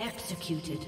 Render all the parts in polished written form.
Executed.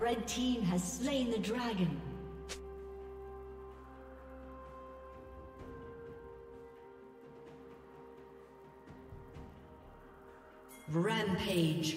Red team has slain the dragon. Rampage.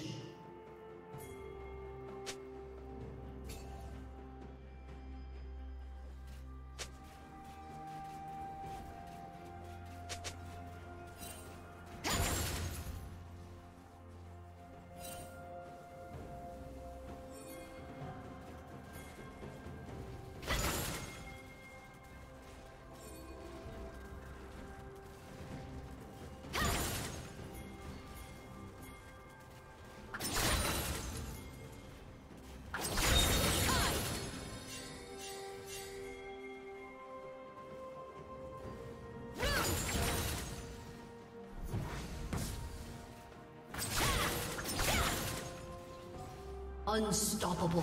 Unstoppable.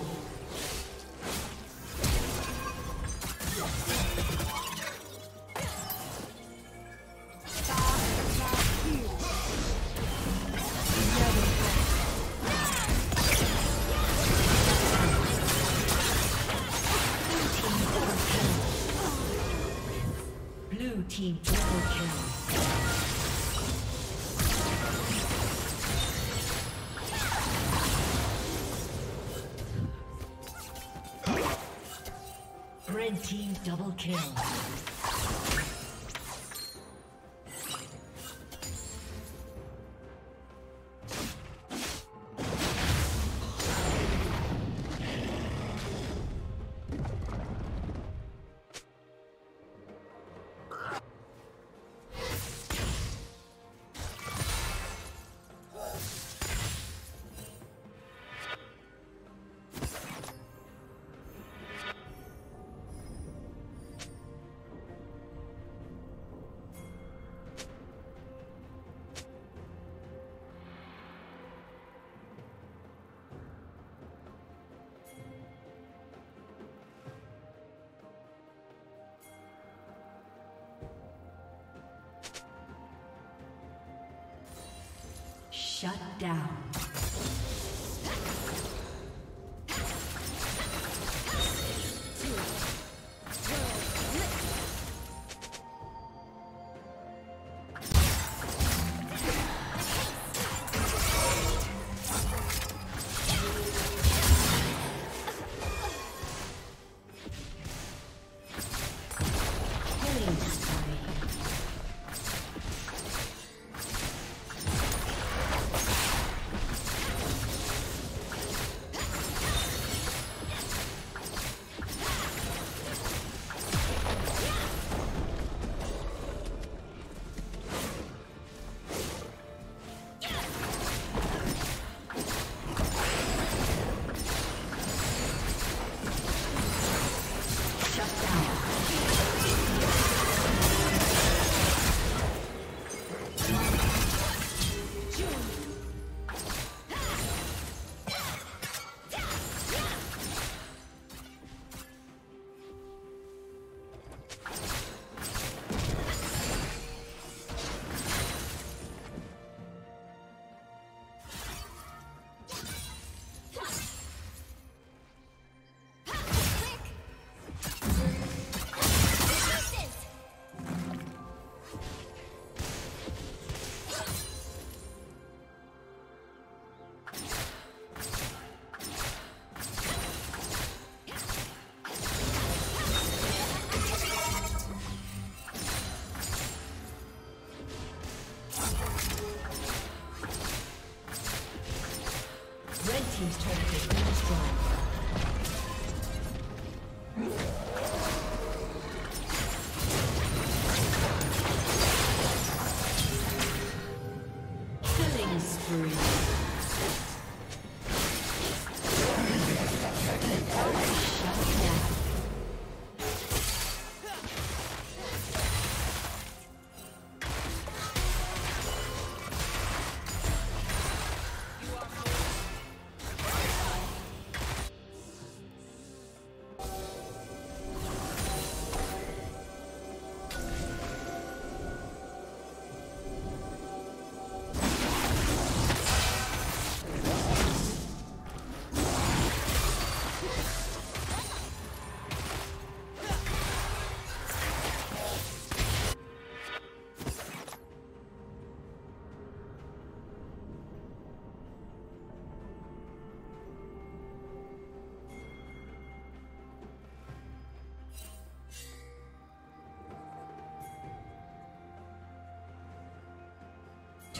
Blue team triple kill. Red team double kill. Shut down.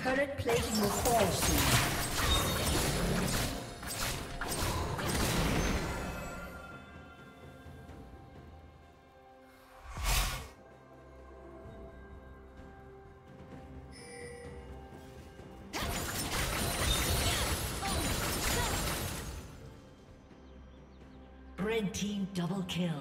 Turret plate will fall soon. Red team double kill.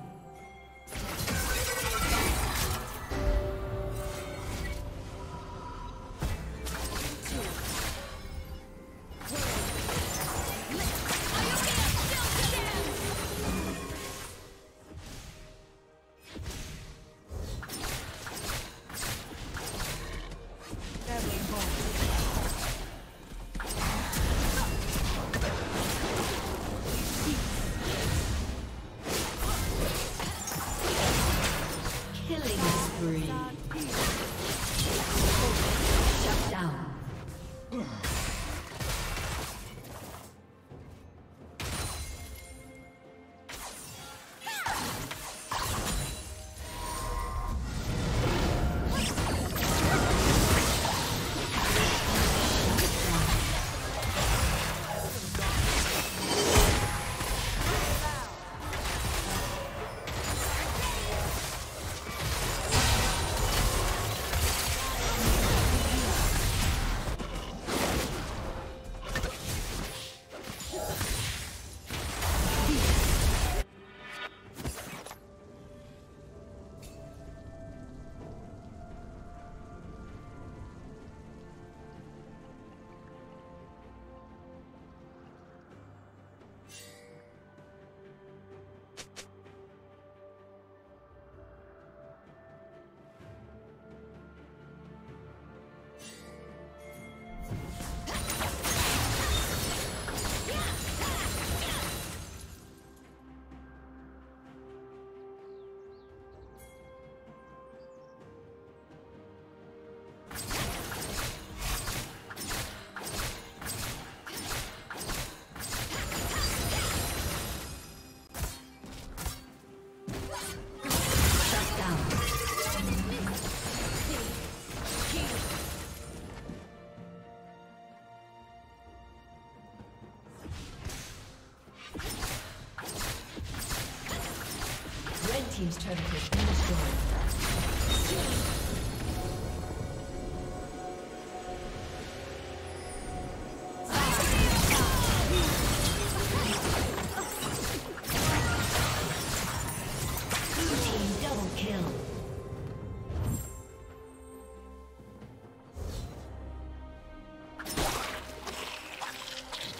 Team's turret has been destroyed.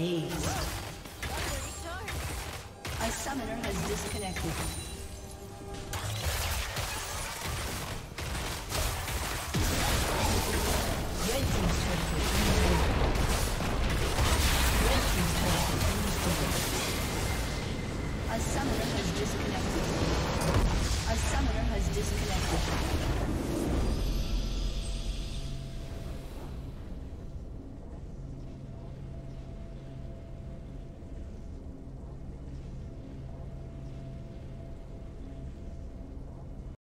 Ace. A summoner has disconnected.